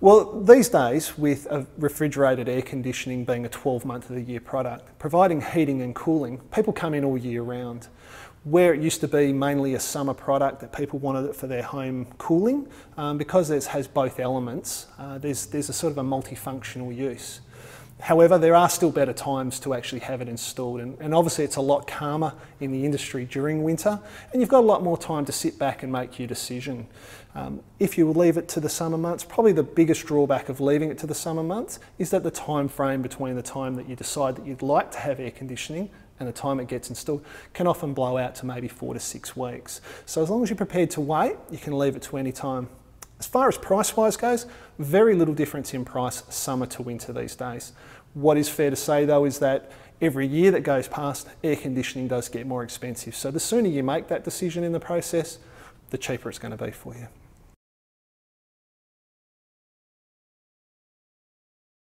Well, these days, with a refrigerated air conditioning being a 12-month of the year product, providing heating and cooling, people come in all year round. Where it used to be mainly a summer product that people wanted it for their home cooling, because it has both elements, there's a sort of a multifunctional use. However, there are still better times to actually have it installed, and obviously it's a lot calmer in the industry during winter, and you've got a lot more time to sit back and make your decision. If you leave it to the summer months, probably the biggest drawback of leaving it to the summer months is that the time frame between the time that you decide that you'd like to have air conditioning and the time it gets installed can often blow out to maybe 4 to 6 weeks. So as long as you're prepared to wait, you can leave it to any time. As far as price-wise goes, very little difference in price summer to winter these days. What is fair to say though is that every year that goes past, air conditioning does get more expensive. So the sooner you make that decision in the process, the cheaper it's going to be for you.